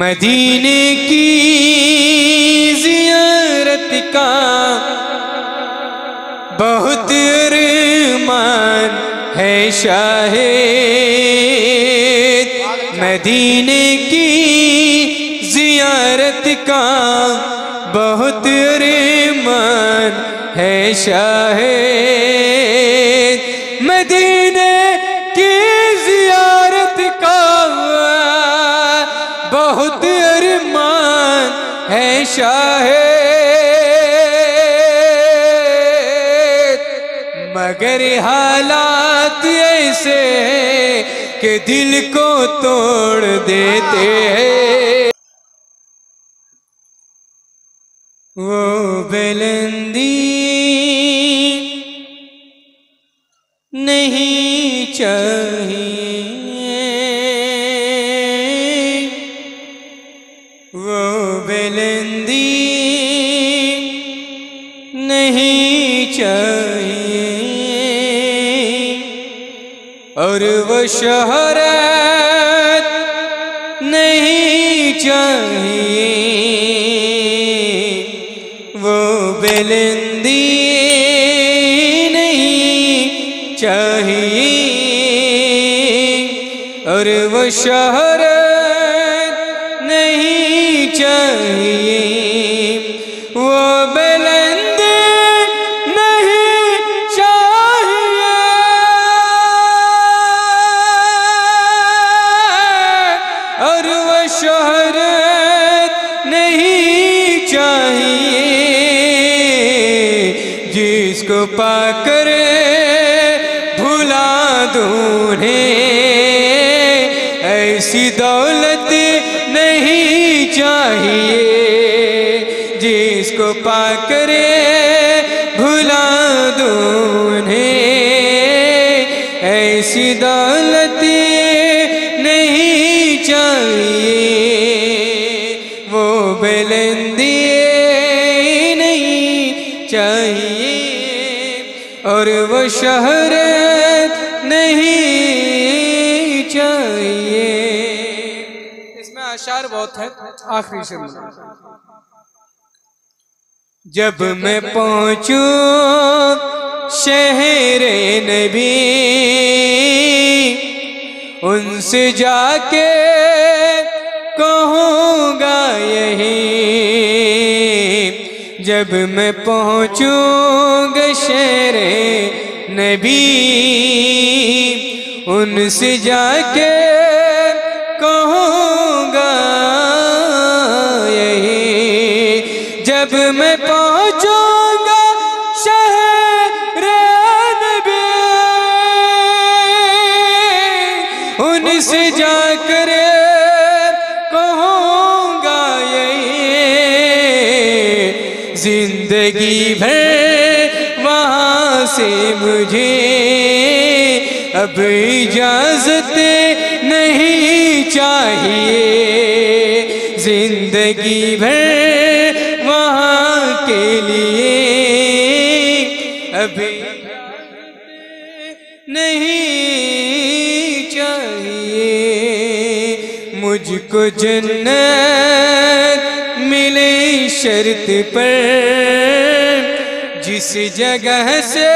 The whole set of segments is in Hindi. मदीने की ज़ियारत का बहुत अरमान है शाहिद, मदीने की ज़ियारत का बहुत अरमान है शाहिद, मदीने की ज़ियारत का बहुत अरमान है शाहिद, मगर हालात ऐसे कि दिल को तोड़ देते हैं। वो बुलंदी नहीं चाहिए, वो बुलंदी नहीं चाहिए और वो शोहरत नहीं चाहिए, वो बुलंदी नहीं चाहिए और वो शोहरत नहीं चाहिए, वो बुलंदी नहीं चाहिए, और वो शोहरत नहीं चाहिए, जिसको पाकर भुला दूं उन्हें ऐसी दौलत नहीं चाहिए, जिसको पाकर भुला दूं उन्हें ऐसी दौलत नहीं चाहिए, वो बुलंदी नहीं चाहिए और वो शोहरत नहीं चाहिए। आशार बहुत है, आखिरी शेर जब मैं पहुंचूं शहरे नबी उनसे जाके कहूंगा यही, जब मैं पहुंचूंगा शहरे नबी उनसे जाके कहूँगा यही, जब मैं पहुँचूँगा शहरे नबी उनसे जाकर कहूँगा यही, जिंदगी भर वहाँ से मुझे अब इजाजत नहीं चाहिए, जिंदगी भर वहाँ के लिए अब नहीं चाहिए, मुझको जन्नत मिले शर्त पर जिस जगह से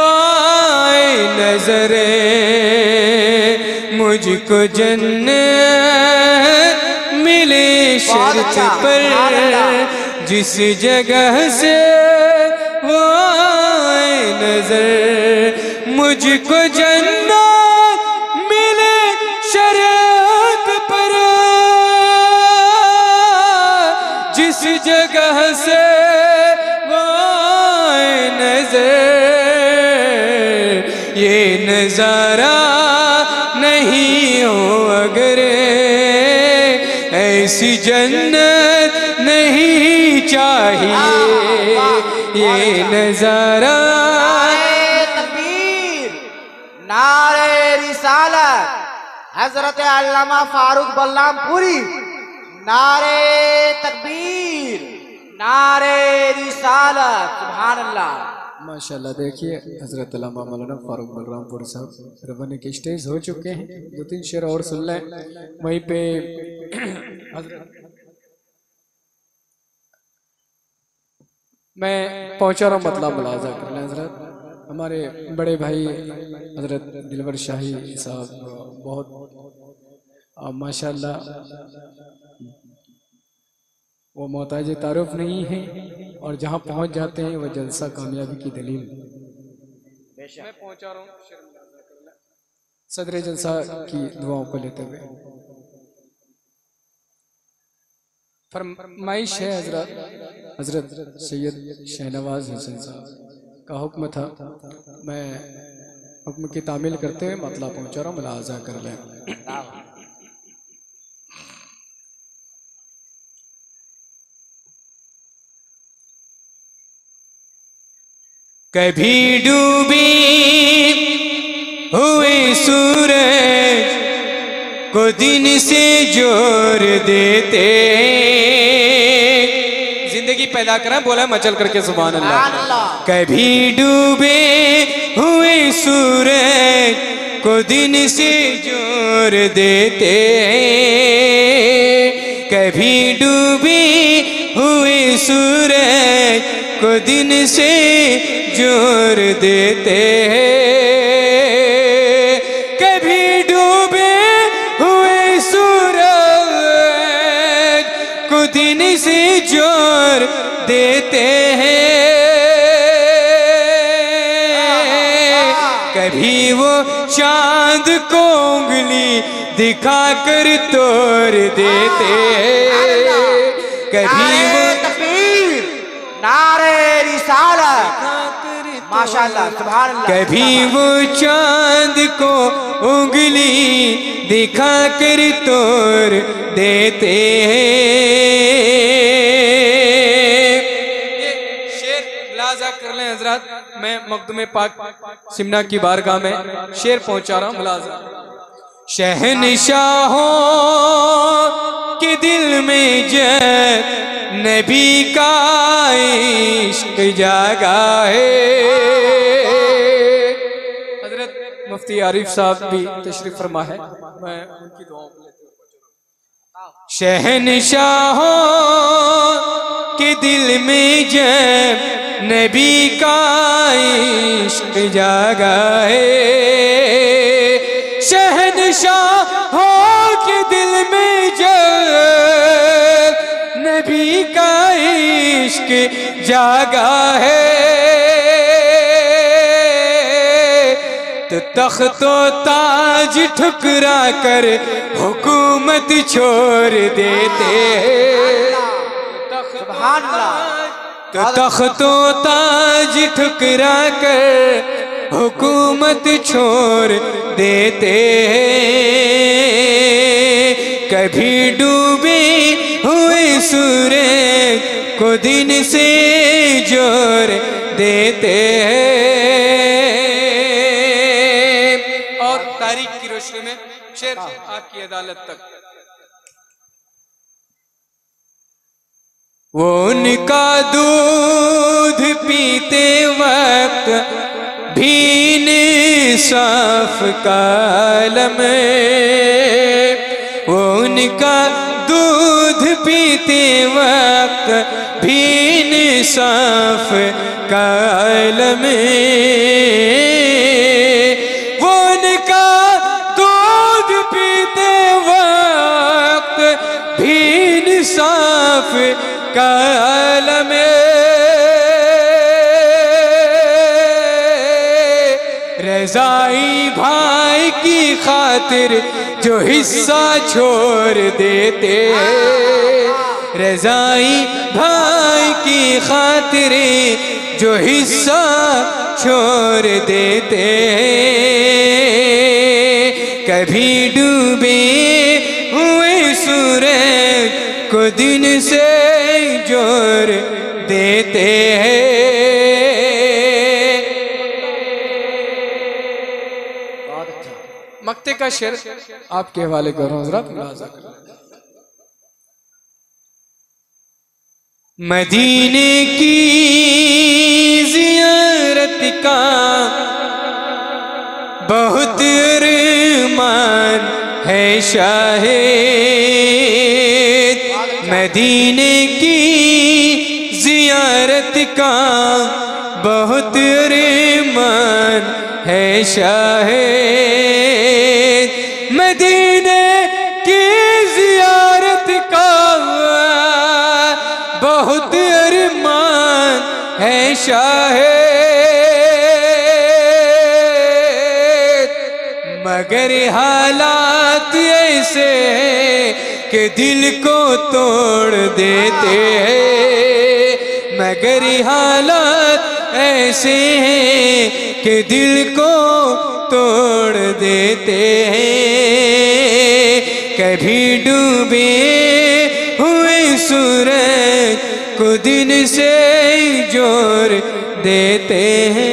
आए नजर, मुझको जन्नत मिले शर्त पर जिस जगह से वो आए नजर, मुझको जन्नत मिले शर्त पर जिस जगह से वो आए नजर, ये नज़ारा नहीं हो अगर ऐसी जन्नत नहीं चाहिए, ये नज़ारा। नारे तकबीर, नारे रिसालत, हजरत अल्लामा फारूक बल्लाम पूरी। नारे तकबीर, नारे रिसालत, सुभान अल्लाह। माशाल्लाह देखिए हजरत मौलाना फारूक बलरामपुरी साहब रवाना के स्टेज हो चुके हैं। दो तीन शेर और सुन लें वहीं पे। मैं पहुंचा रहा हूँ, मतलब मुलाजा कर लें हजरत। हमारे बड़े भाई हजरत दिलवर शाही साहब बहुत माशाल्लाह वो मोहताज तारुफ नहीं है और जहाँ पहुँच जाते हैं वह जलसा कामयाबी की दलील। मैं पहुँचा रहा हूँ सदर जलसा की दुआओं को लेते हुए। फरमाइश है हजरत सैयद शहनवाज हुसैन साहब का हुक्म था, मैं हुक्म की तामील करते हुए मतला पहुँचा रहा हूँ, मुलाजा कर लें। कभी डूबी हुए सूरज को दिन से जोड़ देते, जिंदगी पैदा करा बोला मचल करके सुभान अल्लाह। कभी डूबे हुए सूरज को दिन से जोड़ देते, कभी डूबे हुए सूरज को दिन से जोड़ देते, कभी डूबे हुए सूरज को दिन से जोड़ देते हैं, कभी वो चांद को उंगली दिखाकर तोड़ देते हैं, कभी वो नारे रिसालत माशाल्लाह सुभान अल्लाह, कभी वो चांद को उंगली दिखाकर तोड़ देते हैं। ये शेर मुलाजा कर लें हजरत। मैं मखदूम पाक सिमना की बारगाह में शेर पहुंचा रहा हूँ, मुलाजा। शहनशाहों के दिल में जय नबी का इश्क जागा है। हजरत मुफ्ती आरिफ साहब भी तशरीफ फरमा है, मैं उनकी दुआओं को लेते हुए। शहनशाहों के दिल में जब नबी का इश्क जागा है, शहनशाहों के दिल में जब नबी का इश्क जागा है, तो तख्तो ताज ठुकरा कर हुकूमत छोड़ देते हैं, तो तख्तो ताज ठुकरा कर हुकूमत छोड़ देते हैं, कभी डूबे हुए सूरज को दिन से जोड़ देते हैं। और तारीख की रोशनी में शेर आपकी अदालत तक। वो उनका दूध पीते वक्त भीन साफ कालम, वो उनका दूध पीते वक्त भीन साफ कालम, वो उनका दूध पीते वक्त भीन साफ कालम, रज़ाई भाई की खातिर जो हिस्सा छोड़ देते, रज़ाई भाई की खातिर जो हिस्सा छोड़ देते, कभी डूबे हुए सूरज को दिन से जोड़ देते हैं। मक्ते का शेर आपके हवाले कर रहा हूँ। मदीने की जियारत का बहुत अरमान है शाहे मदीने की जियारत का बहुत अरमान है शाहे मदीने की जियारत का बहुत अरमान है शाहे मगर हालात ऐसे कि दिल को तोड़ देते हैं मगर हालात ऐसे हैं कि दिल को तोड़ देते हैं कभी डूबे हुए सूरज को दिन से जोड़ देते हैं